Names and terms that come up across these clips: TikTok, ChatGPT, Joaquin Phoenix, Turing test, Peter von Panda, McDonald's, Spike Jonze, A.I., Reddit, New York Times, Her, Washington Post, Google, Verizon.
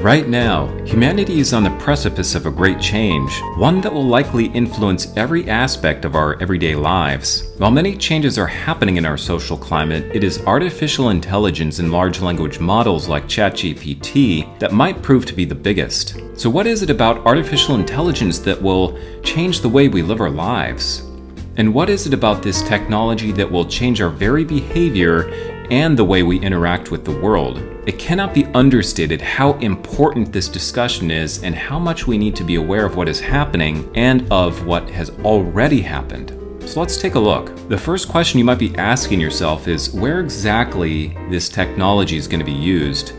Right now, humanity is on the precipice of a great change, one that will likely influence every aspect of our everyday lives. While many changes are happening in our social climate, it is artificial intelligence and large language models like ChatGPT that might prove to be the biggest. So what is it about artificial intelligence that will change the way we live our lives? And what is it about this technology that will change our very behavior and the way we interact with the world? It cannot be understated how important this discussion is and how much we need to be aware of what is happening and of what has already happened. So let's take a look. The first question you might be asking yourself is where exactly this technology is going to be used.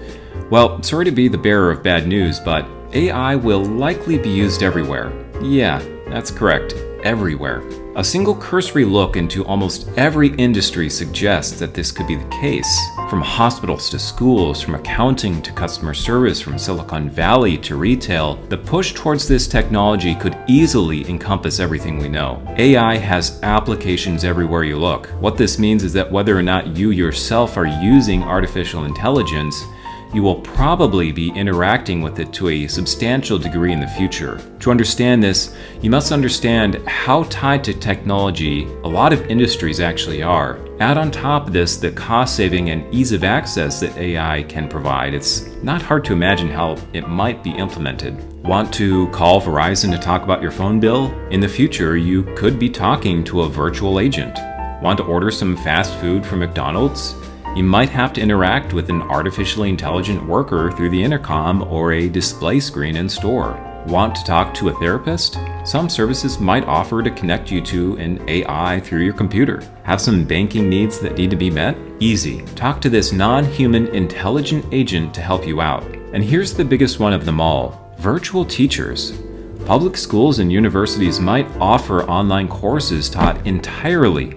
Well, sorry to be the bearer of bad news, but AI will likely be used everywhere. Yeah, that's correct, everywhere. A single cursory look into almost every industry suggests that this could be the case. From hospitals to schools, from accounting to customer service, from Silicon Valley to retail, the push towards this technology could easily encompass everything we know. AI has applications everywhere you look. What this means is that whether or not you yourself are using artificial intelligence, you will probably be interacting with it to a substantial degree in the future. To understand this, you must understand how tied to technology a lot of industries actually are. Add on top of this the cost saving and ease of access that AI can provide. It's not hard to imagine how it might be implemented. Want to call Verizon to talk about your phone bill? In the future, you could be talking to a virtual agent. Want to order some fast food from McDonald's? You might have to interact with an artificially intelligent worker through the intercom or a display screen in store. Want to talk to a therapist? Some services might offer to connect you to an AI through your computer. Have some banking needs that need to be met? Easy. Talk to this non-human intelligent agent to help you out. And here's the biggest one of them all: virtual teachers. Public schools and universities might offer online courses taught entirely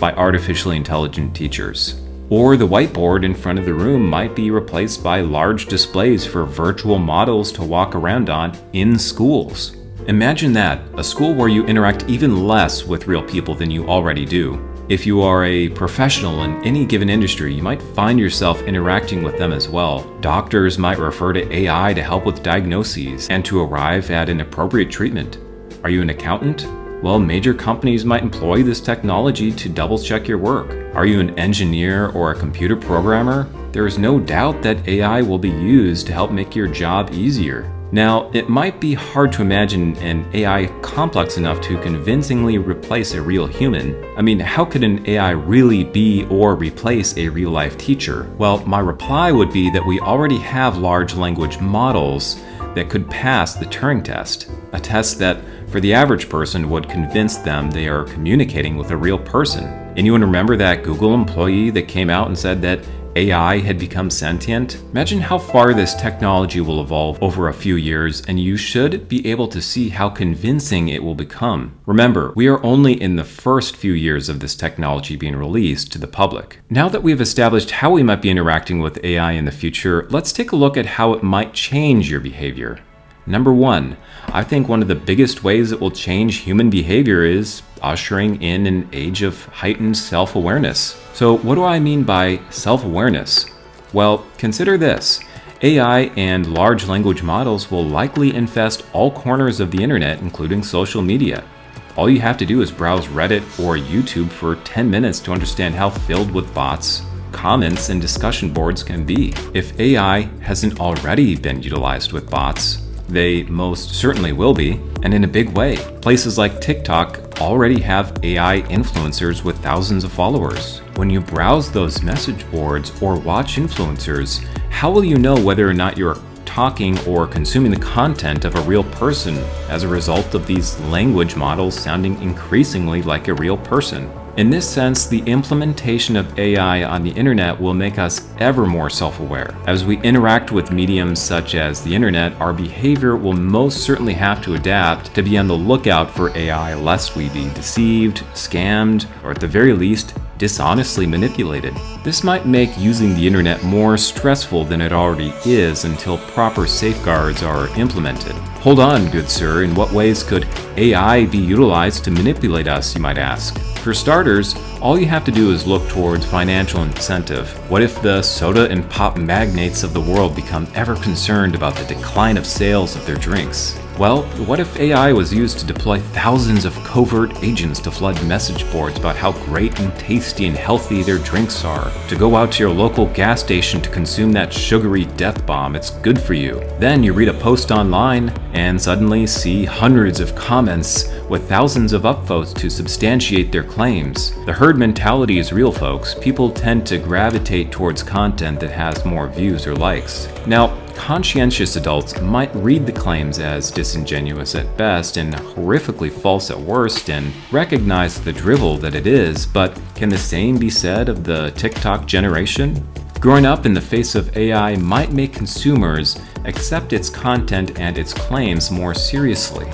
by artificially intelligent teachers. Or the whiteboard in front of the room might be replaced by large displays for virtual models to walk around on in schools. Imagine that, a school where you interact even less with real people than you already do. If you are a professional in any given industry, you might find yourself interacting with them as well. Doctors might refer to AI to help with diagnoses and to arrive at an appropriate treatment. Are you an accountant? Well, major companies might employ this technology to double-check your work. Are you an engineer or a computer programmer? There is no doubt that AI will be used to help make your job easier. Now, it might be hard to imagine an AI complex enough to convincingly replace a real human. I mean, how could an AI really be or replace a real-life teacher? Well, my reply would be that we already have large language models that could pass the Turing test, a test that, for the average person, would convince them they are communicating with a real person. Anyone remember that Google employee that came out and said that AI had become sentient? Imagine how far this technology will evolve over a few years, and you should be able to see how convincing it will become. Remember, we are only in the first few years of this technology being released to the public. Now that we've established how we might be interacting with AI in the future, let's take a look at how it might change your behavior. Number 1, I think one of the biggest ways it will change human behavior is ushering in an age of heightened self-awareness. So what do I mean by self-awareness? Well, consider this. AI and large language models will likely infest all corners of the internet, including social media. All you have to do is browse Reddit or YouTube for 10 minutes to understand how filled with bots, comments, and discussion boards can be. If AI hasn't already been utilized with bots, they most certainly will be, and in a big way. Places like TikTok already have AI influencers with thousands of followers. When you browse those message boards or watch influencers, how will you know whether or not you're talking or consuming the content of a real person as a result of these language models sounding increasingly like a real person? In this sense, the implementation of AI on the internet will make us ever more self-aware. As we interact with mediums such as the internet, our behavior will most certainly have to adapt to be on the lookout for AI lest we be deceived, scammed, or at the very least, dishonestly manipulated. This might make using the internet more stressful than it already is until proper safeguards are implemented. Hold on, good sir, in what ways could AI be utilized to manipulate us, you might ask? For starters, all you have to do is look towards financial incentive. What if the soda and pop magnates of the world become ever concerned about the decline of sales of their drinks? Well, what if AI was used to deploy thousands of covert agents to flood message boards about how great and tasty and healthy their drinks are? To go out to your local gas station to consume that sugary death bomb, it's good for you. Then you read a post online and suddenly see hundreds of comments with thousands of upvotes to substantiate their claims. The herd mentality is real, folks. People tend to gravitate towards content that has more views or likes. Now, conscientious adults might read the claims as disingenuous at best and horrifically false at worst and recognize the drivel that it is, but can the same be said of the TikTok generation? Growing up in the face of AI might make consumers accept its content and its claims more seriously.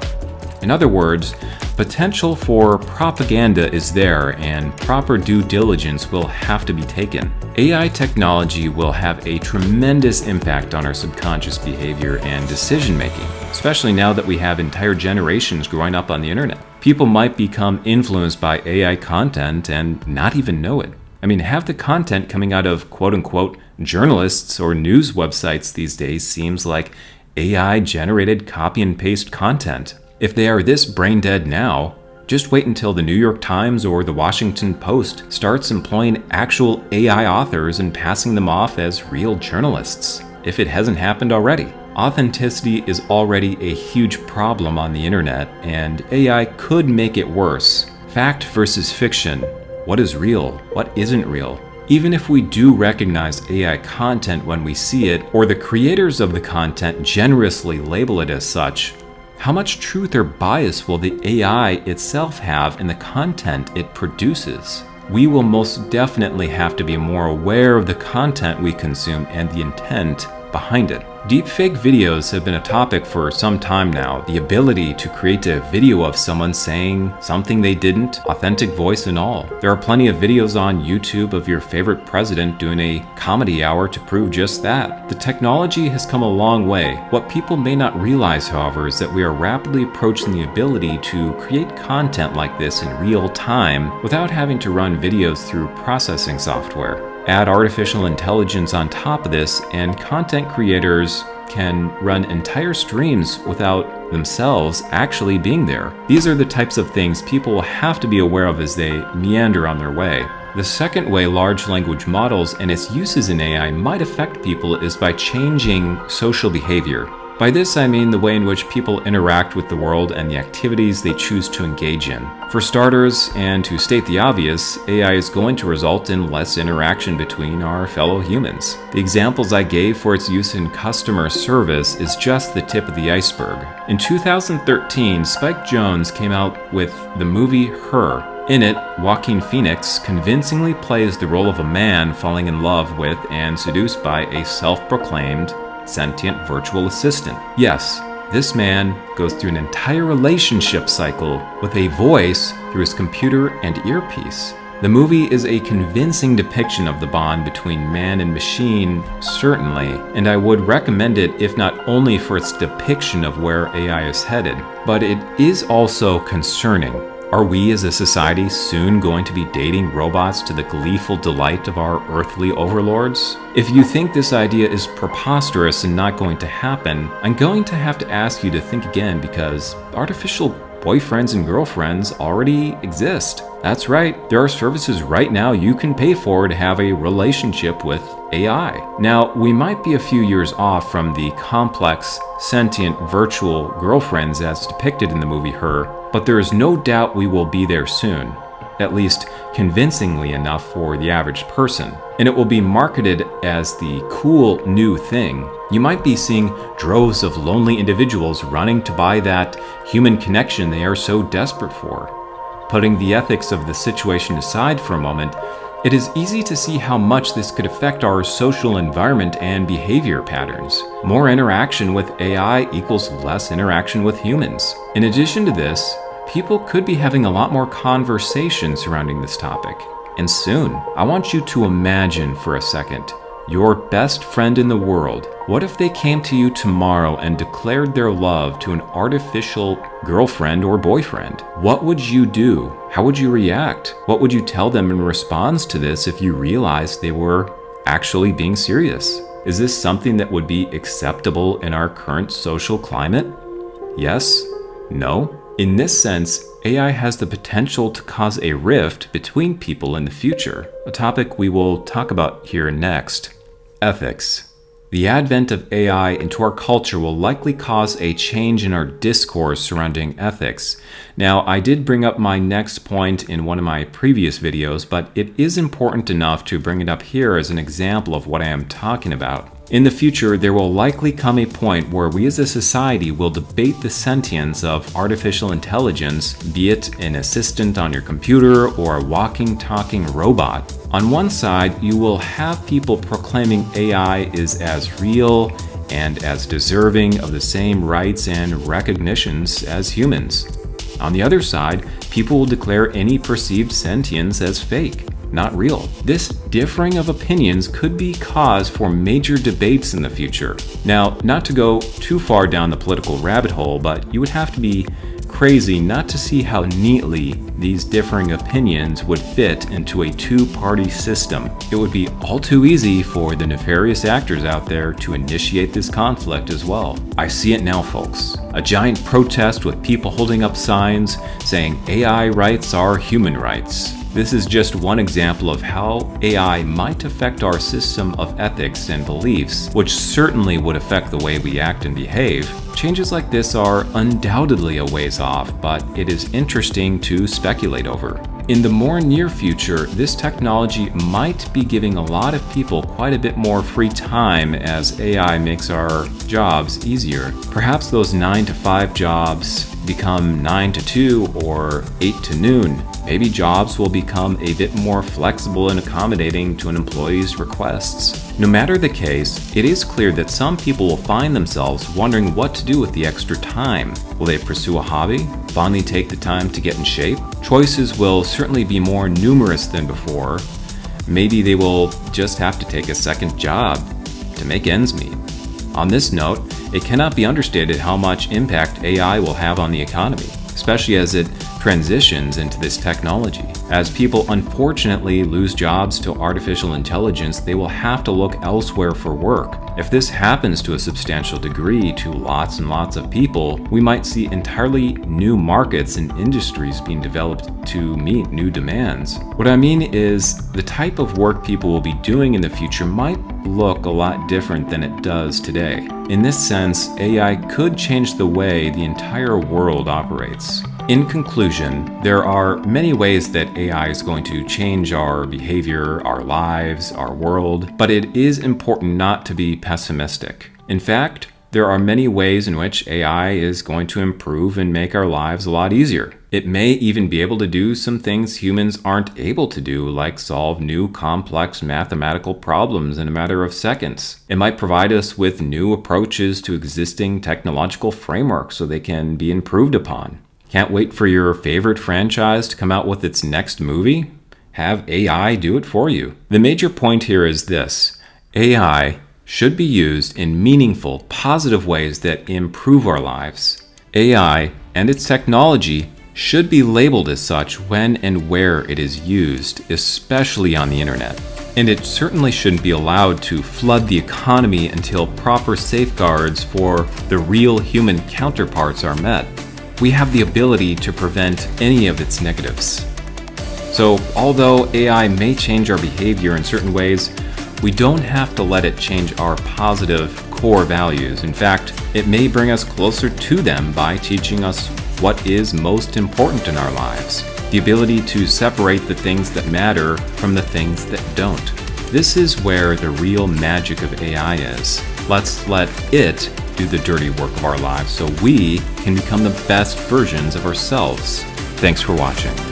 In other words, potential for propaganda is there, and proper due diligence will have to be taken. AI technology will have a tremendous impact on our subconscious behavior and decision-making, especially now that we have entire generations growing up on the internet. People might become influenced by AI content and not even know it. I mean, half the content coming out of quote-unquote journalists or news websites these days seems like AI-generated copy-and-paste content. If they are this brain dead now, just wait until the New York Times or the Washington Post starts employing actual AI authors and passing them off as real journalists, if it hasn't happened already. Authenticity is already a huge problem on the internet, and AI could make it worse. Fact versus fiction. What is real? What isn't real? Even if we do recognize AI content when we see it, or the creators of the content generously label it as such, how much truth or bias will the AI itself have in the content it produces? We will most definitely have to be more aware of the content we consume and the intent behind it. Deepfake videos have been a topic for some time now. The ability to create a video of someone saying something they didn't, authentic voice and all. There are plenty of videos on YouTube of your favorite president doing a comedy hour to prove just that. The technology has come a long way. What people may not realize, however, is that we are rapidly approaching the ability to create content like this in real time without having to run videos through processing software. Add artificial intelligence on top of this, and content creators can run entire streams without themselves actually being there. These are the types of things people will have to be aware of as they meander on their way. The second way large language models and its uses in AI might affect people is by changing social behavior. By this, I mean the way in which people interact with the world and the activities they choose to engage in. For starters, and to state the obvious, AI is going to result in less interaction between our fellow humans. The examples I gave for its use in customer service is just the tip of the iceberg. In 2013, Spike Jonze came out with the movie Her. In it, Joaquin Phoenix convincingly plays the role of a man falling in love with and seduced by a self-proclaimed sentient virtual assistant. Yes, this man goes through an entire relationship cycle with a voice through his computer and earpiece. The movie is a convincing depiction of the bond between man and machine, certainly, and I would recommend it if not only for its depiction of where AI is headed, but it is also concerning. Are we as a society soon going to be dating robots to the gleeful delight of our earthly overlords? If you think this idea is preposterous and not going to happen, I'm going to have to ask you to think again, because artificial boyfriends and girlfriends already exist. That's right, there are services right now you can pay for to have a relationship with AI. Now, we might be a few years off from the complex, sentient, virtual girlfriends as depicted in the movie Her, but there is no doubt we will be there soon, at least convincingly enough for the average person. And it will be marketed as the cool new thing. You might be seeing droves of lonely individuals running to buy that human connection they are so desperate for. Putting the ethics of the situation aside for a moment, it is easy to see how much this could affect our social environment and behavior patterns. More interaction with AI equals less interaction with humans. In addition to this, people could be having a lot more conversation surrounding this topic. And soon, I want you to imagine for a second your best friend in the world. What if they came to you tomorrow and declared their love to an artificial girlfriend or boyfriend? What would you do? How would you react? What would you tell them in response to this if you realized they were actually being serious? Is this something that would be acceptable in our current social climate? Yes? No? In this sense, AI has the potential to cause a rift between people in the future, a topic we will talk about here next. Ethics. The advent of AI into our culture will likely cause a change in our discourse surrounding ethics. Now, I did bring up my next point in one of my previous videos, but it is important enough to bring it up here as an example of what I am talking about. In the future, there will likely come a point where we as a society will debate the sentience of artificial intelligence, be it an assistant on your computer or a walking, talking robot. On one side, you will have people proclaiming AI is as real and as deserving of the same rights and recognitions as humans. On the other side, people will declare any perceived sentience as fake, not real. This differing of opinions could be cause for major debates in the future. Now, not to go too far down the political rabbit hole, but you would have to be crazy not to see how neatly these differing opinions would fit into a two-party system. It would be all too easy for the nefarious actors out there to initiate this conflict as well. I see it now, folks. A giant protest with people holding up signs saying AI rights are human rights. This is just one example of how AI might affect our system of ethics and beliefs, which certainly would affect the way we act and behave. Changes like this are undoubtedly a ways off, but it is interesting to speculate over. In the more near future, this technology might be giving a lot of people quite a bit more free time as AI makes our jobs easier. Perhaps those 9-to-5 jobs become 9-to-2 or 8-to-noon. Maybe jobs will become a bit more flexible and accommodating to an employee's requests. No matter the case, it is clear that some people will find themselves wondering what to do with the extra time. Will they pursue a hobby? Finally take the time to get in shape? Choices will certainly be more numerous than before. Maybe they will just have to take a second job to make ends meet. On this note, it cannot be understated how much impact AI will have on the economy, especially as it transitions into this technology. As people unfortunately lose jobs to artificial intelligence, they will have to look elsewhere for work. If this happens to a substantial degree to lots and lots of people, we might see entirely new markets and industries being developed to meet new demands. What I mean is, the type of work people will be doing in the future might look a lot different than it does today. In this sense, AI could change the way the entire world operates. In conclusion, there are many ways that AI is going to change our behavior, our lives, our world, but it is important not to be pessimistic. In fact, there are many ways in which AI is going to improve and make our lives a lot easier. It may even be able to do some things humans aren't able to do, like solve new complex mathematical problems in a matter of seconds. It might provide us with new approaches to existing technological frameworks so they can be improved upon. Can't wait for your favorite franchise to come out with its next movie? Have AI do it for you. The major point here is this: AI should be used in meaningful, positive ways that improve our lives. AI and its technology should be labeled as such when and where it is used, especially on the internet. And it certainly shouldn't be allowed to flood the economy until proper safeguards for the real human counterparts are met. We have the ability to prevent any of its negatives. So although AI may change our behavior in certain ways, we don't have to let it change our positive core values. In fact, it may bring us closer to them by teaching us what is most important in our lives, the ability to separate the things that matter from the things that don't. This is where the real magic of AI is. Let's let it do the dirty work of our lives so we can become the best versions of ourselves. Thanks for watching.